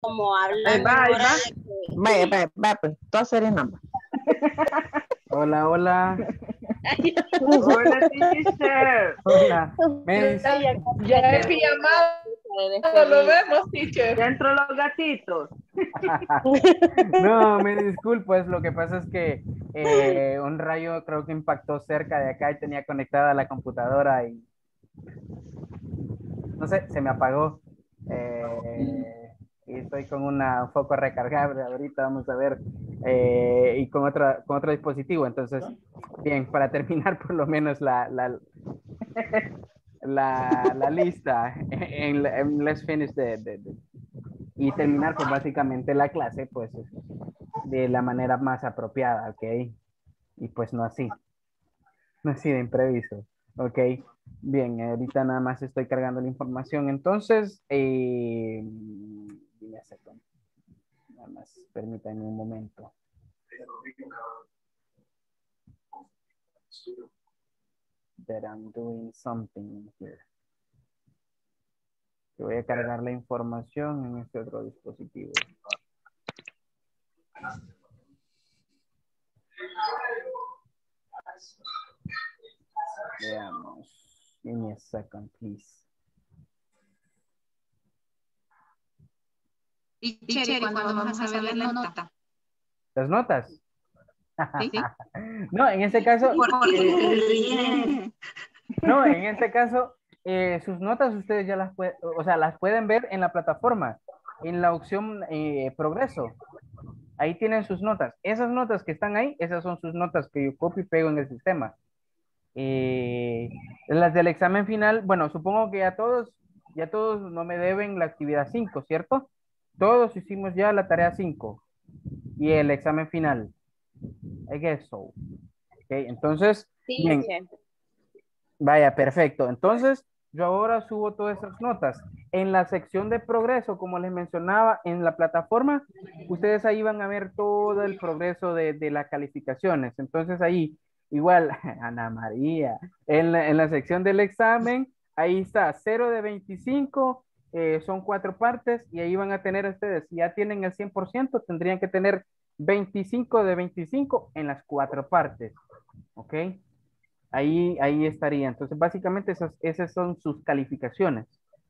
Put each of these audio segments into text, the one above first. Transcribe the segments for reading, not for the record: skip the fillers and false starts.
como hablan. Bye. Pues, todas eres nomás. Hola. Hola, teacher. Hola. Ya he pijamado. Lo vemos, teacher. Dentro los gatitos. No, me disculpo. Es lo que pasa es que un rayo creo que impactó cerca de acá y tenía conectada la computadora y no sé, se me apagó. Y estoy con un foco recargable ahorita, vamos a ver, y con otro dispositivo. Entonces, bien, para terminar por lo menos la lista, and let's finish y terminar pues básicamente la clase pues de la manera más apropiada, ¿ok? Y pues no así de imprevisto, ¿ok? Bien, ahorita nada más estoy cargando la información, entonces... Nada más, permítanme un momento. That I'm doing something here. Yo voy a cargar la información en este otro dispositivo. Veamos. Give me a second, please. Teacher, ¿cuándo vamos a hacer las notas? ¿Las notas? Sí. No, en este caso... No, en este caso, sus notas ustedes ya las pueden ver en la plataforma, en la opción progreso. Ahí tienen sus notas. Esas notas que están ahí, esas son sus notas que yo copio y pego en el sistema. Las del examen final, bueno, supongo que ya todos no me deben la actividad 5, ¿cierto? Todos hicimos ya la tarea 5 y el examen final. I guess so. Okay, entonces, sí, bien. Vaya, perfecto. Entonces, yo ahora subo todas esas notas. En la sección de progreso, como les mencionaba, en la plataforma, ustedes ahí van a ver todo el progreso de las calificaciones. Entonces, ahí, igual, Ana María, en la sección del examen, ahí está, 0 de 25, son 4 partes y ahí van a tener ustedes, si ya tienen el 100%, tendrían que tener 25 de 25 en las 4 partes, ¿ok? Ahí estaría, entonces básicamente esas son sus calificaciones,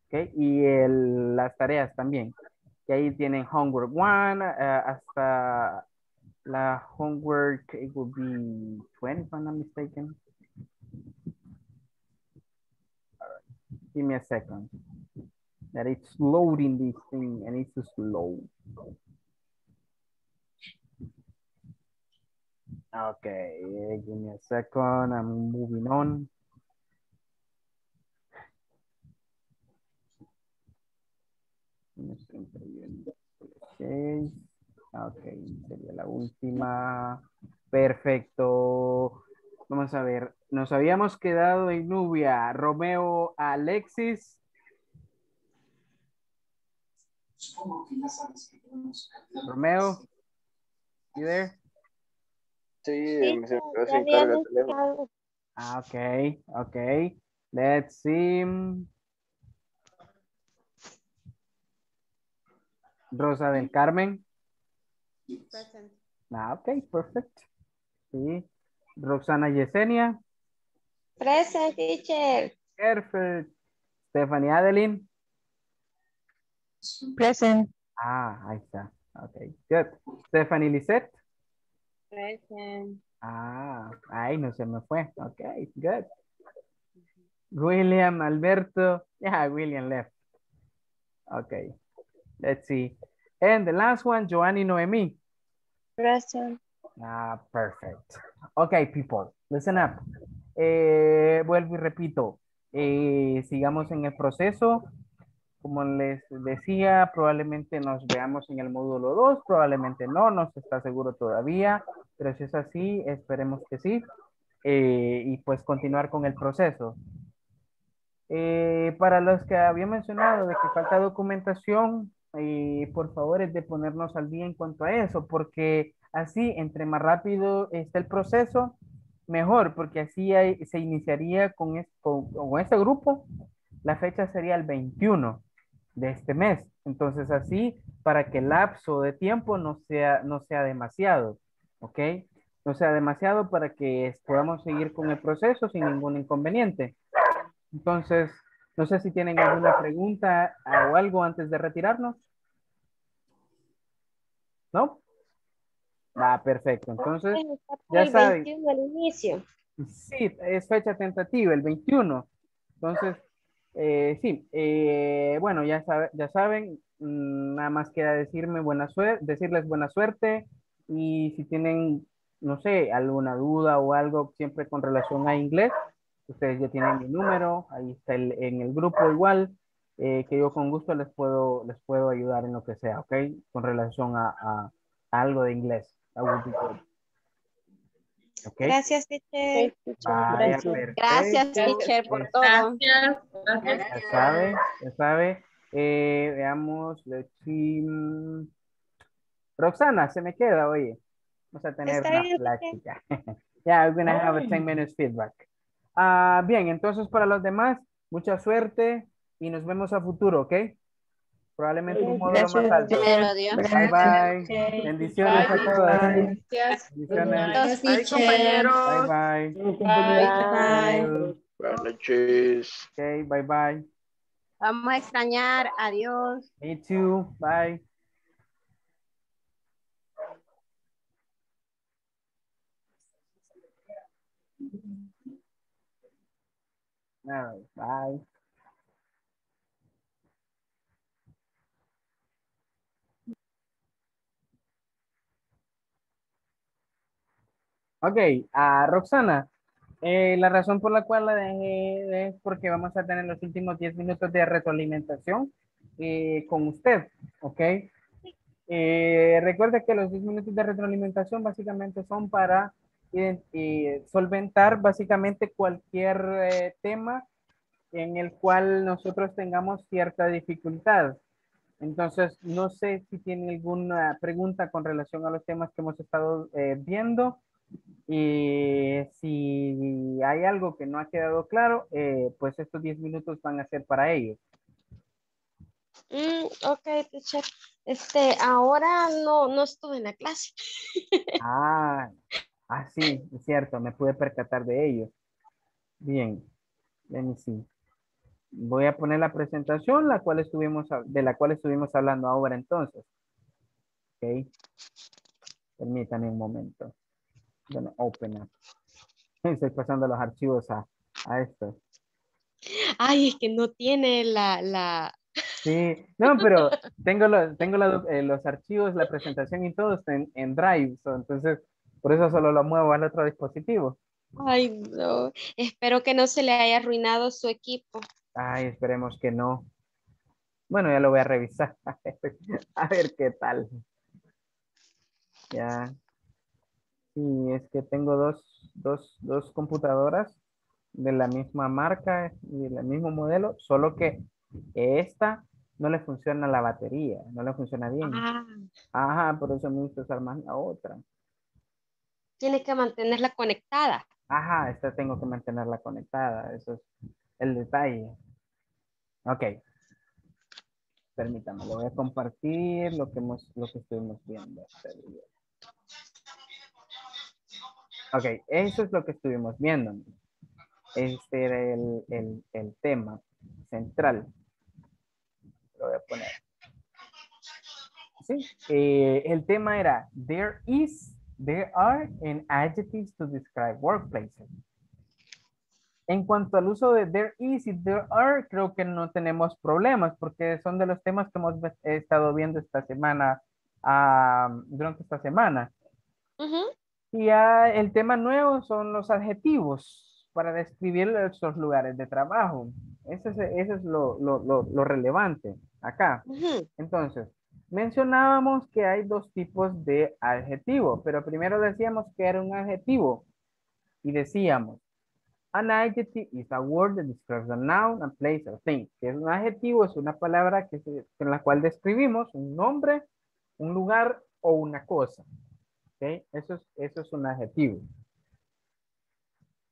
¿ok? Y las tareas también, que ahí tienen homework 1 hasta la homework, it will be 20 if I'm not mistaken. All right. Give me a second. That it's loading this thing and it's slow. Okay, give me a second. I'm moving on. Okay, sería la última. Perfecto. Vamos a ver. Nos habíamos quedado en Nubia, Romeo, Alexis. Romeo, you there? Okay. Let's see. Rosa del Carmen. Present. Okay, perfect. Sí. Roxana Yesenia. Present, teacher. Perfect. Stephanie Adeline. Present. Ahí está. Okay, good. Stephanie Lisette. Present. Ahí no se me fue. Okay, good. William Alberto. Yeah, William left. Okay, let's see. And the last one, Joanny Noemi. Present. Perfect. Okay, people, listen up. Vuelvo y repito. Sigamos en el proceso. Como les decía, probablemente nos veamos en el módulo 2, probablemente no se está seguro todavía, pero si es así, esperemos que sí, y pues continuar con el proceso. Para los que había mencionado de que falta documentación, por favor es de ponernos al día en cuanto a eso, porque así, entre más rápido está el proceso, mejor, porque así se iniciaría con este grupo, la fecha sería el 21. de este mes. Entonces así, para que el lapso de tiempo no sea demasiado, ¿ok? No sea demasiado para que podamos seguir con el proceso sin ningún inconveniente. Entonces, no sé si tienen alguna pregunta o algo antes de retirarnos. ¿No? Ah, perfecto. Entonces, ya saben. El 21 al inicio. Sí, es fecha tentativa, el 21. Entonces, sí, bueno, ya saben, nada más queda decirles buena suerte, y si tienen, no sé, alguna duda o algo siempre con relación a inglés, ustedes ya tienen mi número, ahí está en el grupo igual, que yo con gusto les puedo ayudar en lo que sea, ¿ok? Con relación a algo de inglés. Okay. Gracias, teacher. Vaya, gracias, teacher, por todo. Gracias. Ya sabe. Veamos, Roxana, se me queda, oye. Vamos a tener una plática. Yeah, we're gonna have a 10-minute feedback. Bien, entonces para los demás, mucha suerte y nos vemos a futuro, ¿ok? Probablemente un módulo más alto. Bye, bye. Bendiciones a todos. Gracias. Bendiciones. Bye, compañeros. Bye, bye. Buenas noches. Ok, bye, bye. Vamos a extrañar. Adiós. Me too. Bye. All right, bye. Ok, Roxana, la razón por la cual la dejé es porque vamos a tener los últimos 10 minutos de retroalimentación con usted, ¿ok? Recuerda que los 10 minutos de retroalimentación básicamente son para solventar básicamente cualquier tema en el cual nosotros tengamos cierta dificultad. Entonces, no sé si tiene alguna pregunta con relación a los temas que hemos estado viendo. Y si hay algo que no ha quedado claro, pues estos 10 minutos van a ser para ellos. Ok, teacher. Ahora no estuve en la clase. Sí, es cierto, me pude percatar de ello. Bien, voy a poner la presentación de la cual estuvimos hablando ahora entonces. Ok, permítanme un momento. Gonna open up. Estoy pasando los archivos a esto. Ay, es que no tiene la... Sí, no, pero tengo los archivos, la presentación y todo está en Drive. So, entonces, por eso solo lo muevo al otro dispositivo. Ay, no. Espero que no se le haya arruinado su equipo. Ay, esperemos que no. Bueno, ya lo voy a revisar. A ver qué tal. Ya... Sí, es que tengo dos computadoras de la misma marca y del mismo modelo, solo que esta no le funciona la batería, no le funciona bien. Ajá, por eso me gusta usar más la otra. Tiene que mantenerla conectada. Ajá, esta tengo que mantenerla conectada, eso es el detalle. Ok. Permítame, le voy a compartir lo que estuvimos viendo este video. Ok, eso es lo que estuvimos viendo. Este era el tema central. Lo voy a poner. Sí. El tema era, there are and adjectives to describe workplaces. En cuanto al uso de there is y there are, creo que no tenemos problemas porque son de los temas que hemos estado viendo esta semana, durante esta semana. Uh-huh. Y ya el tema nuevo son los adjetivos para describir los lugares de trabajo. Eso es lo relevante acá. Entonces, mencionábamos que hay dos tipos de adjetivo, pero primero decíamos que era un adjetivo. Y decíamos, an adjective is a word that describes a noun, a place, a thing. Que es un adjetivo, es una palabra en la cual describimos un nombre, un lugar o una cosa. Okay. Eso es un adjetivo.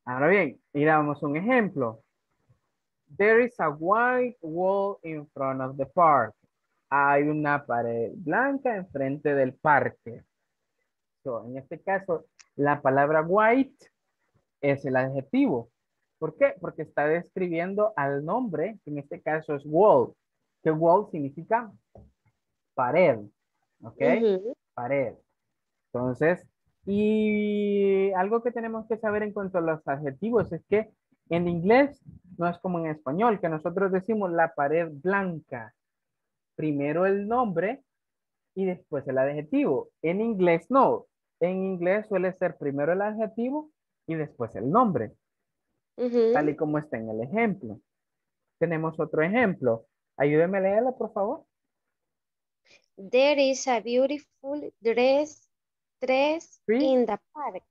Ahora bien, miramos un ejemplo. There is a white wall in front of the park. Hay una pared blanca enfrente del parque. So, en este caso, la palabra white es el adjetivo. ¿Por qué? Porque está describiendo al nombre, que en este caso es wall. Que wall significa pared. ¿Ok? Uh-huh. Pared. Entonces, y algo que tenemos que saber en cuanto a los adjetivos es que en inglés no es como en español, que nosotros decimos la pared blanca. Primero el nombre y después el adjetivo. En inglés no. En inglés suele ser primero el adjetivo y después el nombre. Uh-huh. Tal y como está en el ejemplo. Tenemos otro ejemplo. Ayúdeme a leerlo, por favor. There is a beautiful dress in the park.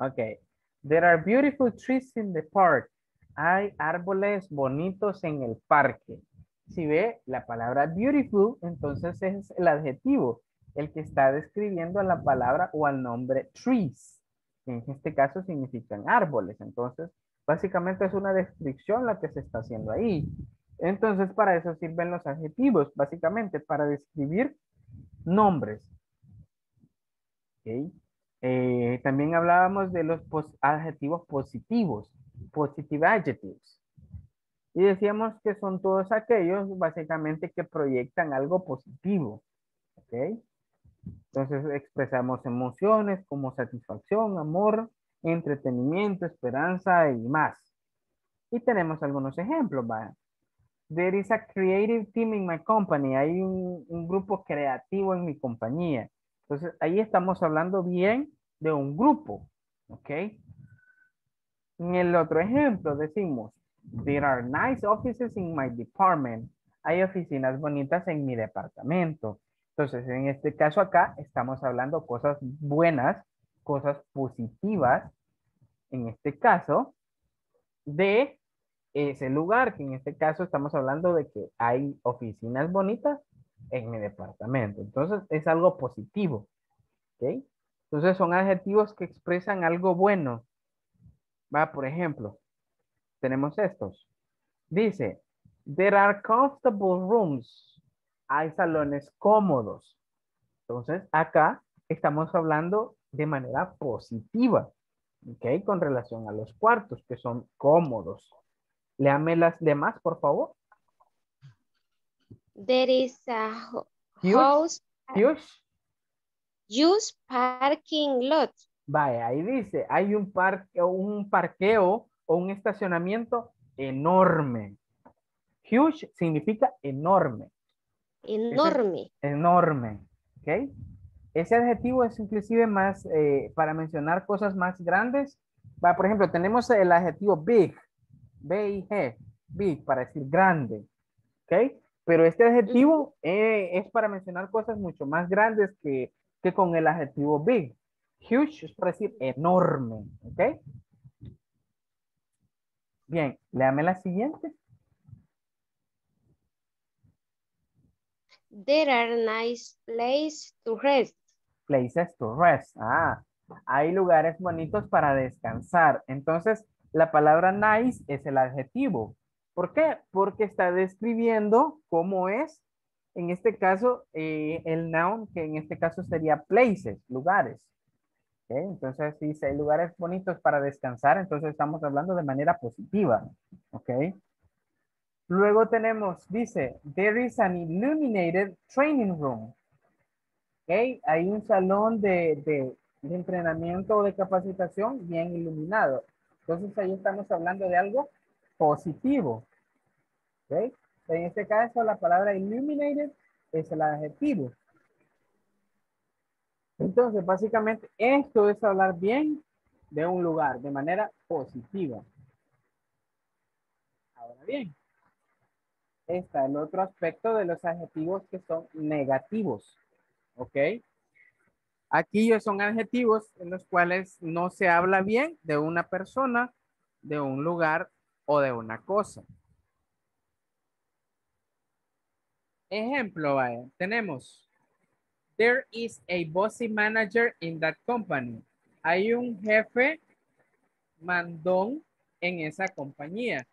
Okay. There are beautiful trees in the park. Hay árboles bonitos en el parque. Si ve la palabra beautiful, entonces es el adjetivo, el que está describiendo a la palabra o al nombre trees. En este caso significan árboles. Entonces, básicamente es una descripción la que se está haciendo ahí. Entonces, para eso sirven los adjetivos, básicamente para describir nombres. ¿Okay? También hablábamos de los adjetivos positivos, positive adjectives. Y decíamos que son todos aquellos, básicamente, que proyectan algo positivo. ¿Okay? Entonces, expresamos emociones como satisfacción, amor, entretenimiento, esperanza y más. Y tenemos algunos ejemplos, ¿vale? There is a creative team in my company. Hay un grupo creativo en mi compañía. Entonces, ahí estamos hablando bien de un grupo. ¿Ok? En el otro ejemplo decimos, there are nice offices in my department. Hay oficinas bonitas en mi departamento. Entonces, en este caso acá, estamos hablando cosas buenas, cosas positivas, en este caso, de ese lugar, que en este caso estamos hablando de que hay oficinas bonitas en mi departamento. Entonces, es algo positivo. ¿Okay? Entonces, son adjetivos que expresan algo bueno. Va, por ejemplo, tenemos estos. Dice, there are comfortable rooms. Hay salones cómodos. Entonces, acá estamos hablando de manera positiva, ¿ok? Con relación a los cuartos, que son cómodos. Léame las demás, por favor. There is a house. Huge parking lot. Vaya, ahí dice, hay un parqueo o un estacionamiento enorme. Huge significa enorme. Enorme. Enorme, ¿ok? Ese adjetivo es inclusive más para mencionar cosas más grandes. Va, por ejemplo, tenemos el adjetivo big, B-I-G, big, para decir grande, ¿ok? Pero este adjetivo es para mencionar cosas mucho más grandes que con el adjetivo big. Huge es para decir enorme, ¿ok? Bien, léame la siguiente. There are nice places to rest. Places to rest. Ah, hay lugares bonitos para descansar. Entonces, la palabra nice es el adjetivo. ¿Por qué? Porque está describiendo cómo es, en este caso, el noun, que en este caso sería places, lugares. ¿Okay? Entonces, si hay lugares bonitos para descansar, entonces estamos hablando de manera positiva. ¿Ok? Luego tenemos, dice, there is an illuminated training room. Okay, hay un salón de entrenamiento o de capacitación bien iluminado. Entonces ahí estamos hablando de algo positivo. Okay. En este caso la palabra illuminated es el adjetivo. Entonces básicamente esto es hablar bien de un lugar de manera positiva. Ahora bien. Está el otro aspecto de los adjetivos que son negativos, ¿ok? Aquí son adjetivos en los cuales no se habla bien de una persona, de un lugar o de una cosa. Ejemplo, vaya, tenemos, there is a bossy manager in that company. Hay un jefe mandón en esa compañía.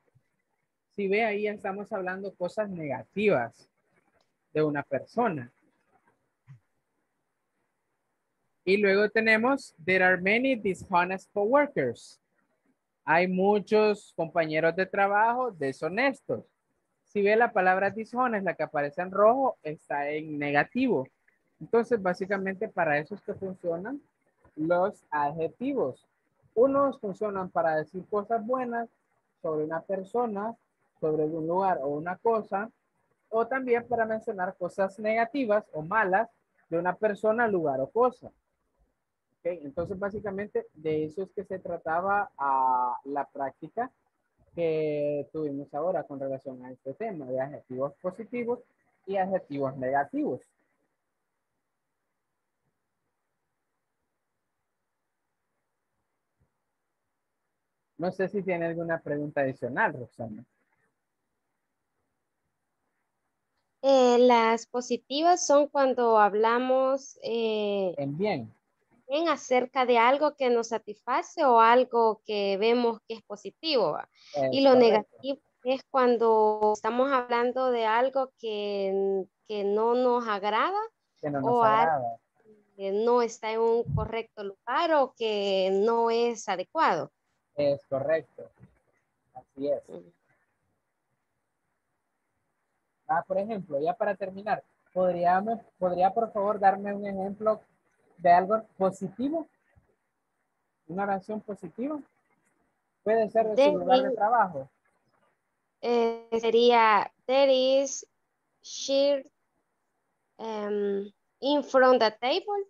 Si ve, ahí estamos hablando cosas negativas de una persona. Y luego tenemos, there are many dishonest coworkers. Hay muchos compañeros de trabajo deshonestos. Si ve, la palabra dishonest, la que aparece en rojo, está en negativo. Entonces, básicamente, para eso es que funcionan los adjetivos. Unos funcionan para decir cosas buenas sobre una persona, sobre un lugar o una cosa, o también para mencionar cosas negativas o malas de una persona, lugar o cosa. Entonces, básicamente, de eso es que se trataba a la práctica que tuvimos ahora con relación a este tema de adjetivos positivos y adjetivos negativos. No sé si tiene alguna pregunta adicional, Roxana. Las positivas son cuando hablamos... en bien. Bien acerca de algo que nos satisface o algo que vemos que es positivo. Y lo negativo es cuando estamos hablando de algo que no nos agrada, que no nos agrada, que no está en un correcto lugar o que no es adecuado. Es correcto. Así es. Por ejemplo, ya para terminar, ¿podría por favor darme un ejemplo de algo positivo? Una oración positiva. Puede ser de su lugar de trabajo. Sería, there is sheer in front of the table.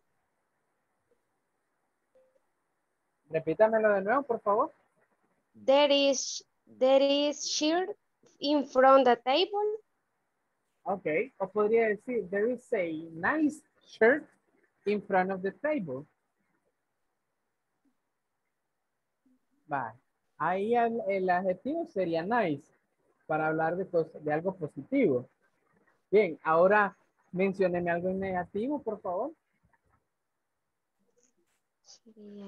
Repítamelo de nuevo, por favor. There is sheer in front of the table. Ok, o podría decir, there is a nice shirt in front of the table. Va. Ahí el adjetivo sería nice para hablar de algo positivo. Bien, ahora mencióneme algo en negativo, por favor. Sería...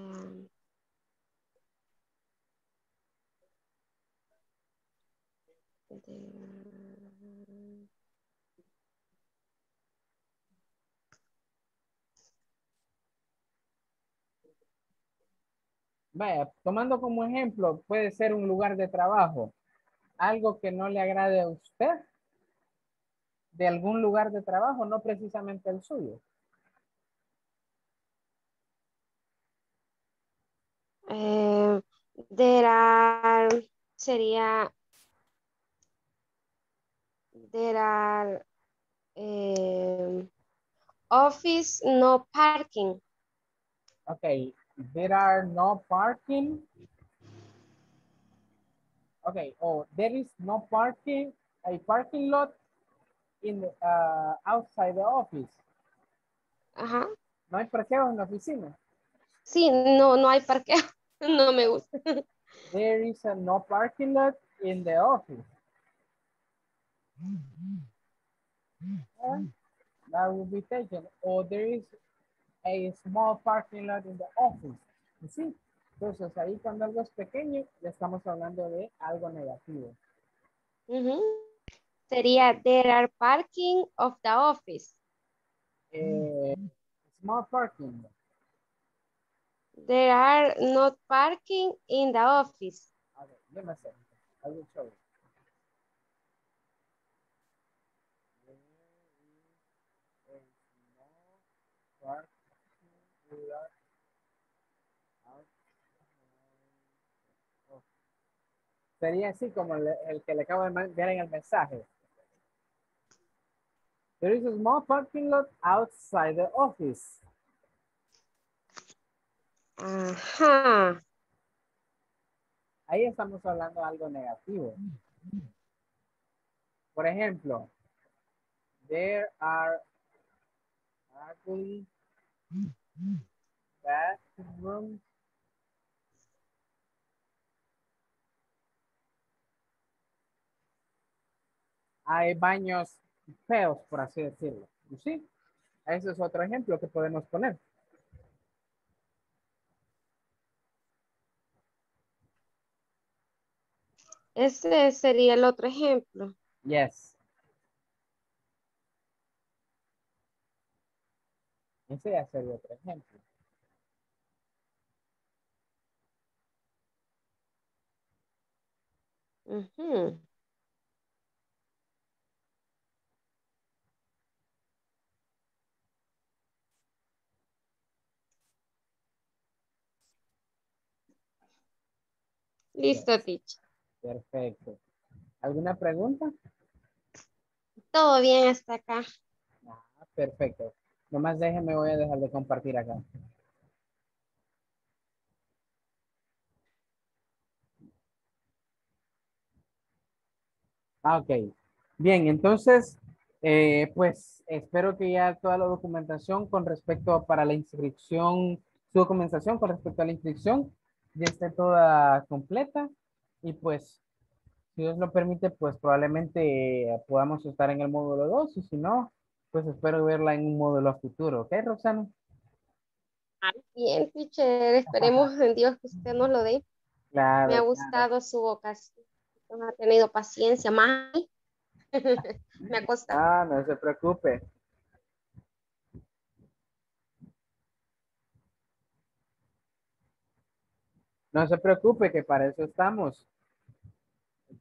Vaya, tomando como ejemplo, puede ser un lugar de trabajo. Algo que no le agrade a usted de algún lugar de trabajo, no precisamente el suyo. There are office no parking. Okay. There are no parking. Okay. Oh, there is no parking, a parking lot in the, outside the office. Ajá. ¿No hay parqueo en la oficina? Sí, no hay parqueo. No me gusta. There is a no parking lot in the office. That will be taken. Or there is a small parking lot in the office. ¿Sí? Entonces ahí cuando algo es pequeño, ya estamos hablando de algo negativo. Sería, there are parking of the office. Small parking. There are not parking in the office. Okay, give me a second. I will show you. Sería así como el que le acabo de enviar en el mensaje. There is a small parking lot outside the office. Ajá. Ahí estamos hablando de algo negativo. Por ejemplo, there are ugly bathrooms. Hay baños feos, por así decirlo. ¿Sí? Ese es otro ejemplo que podemos poner. Este sería el otro ejemplo. Yes. Ese ya sería otro ejemplo. Uh-huh. Listo, teacher. Perfecto. ¿Alguna pregunta? Todo bien hasta acá. Ah, perfecto. Nomás déjeme, voy a dejar de compartir acá. Ah, ok. Bien, entonces, pues espero que ya toda la documentación con respecto a para la inscripción, su documentación con respecto a la inscripción ya esté toda completa y pues si Dios lo permite, pues probablemente podamos estar en el módulo 2 y si no, pues espero verla en un módulo a futuro. ¿Ok, Roxana? Bien, teacher. Esperemos en Dios que usted nos lo dé. Claro, me ha gustado su vocación. No ha tenido paciencia, más. Me ha costado. Ah, no se preocupe. No se preocupe, que para eso estamos.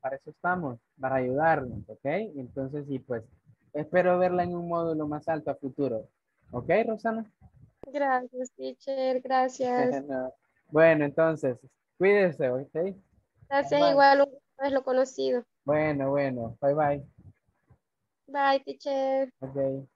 Para eso estamos, para ayudarnos, ¿ok? Entonces, sí, pues, espero verla en un módulo más alto a futuro. ¿Ok, Roxana? Gracias, teacher, gracias. Bueno, entonces, cuídese, ¿ok? Gracias, bye. Igual es lo conocido. Bueno, bye, bye. Bye, teacher. Ok.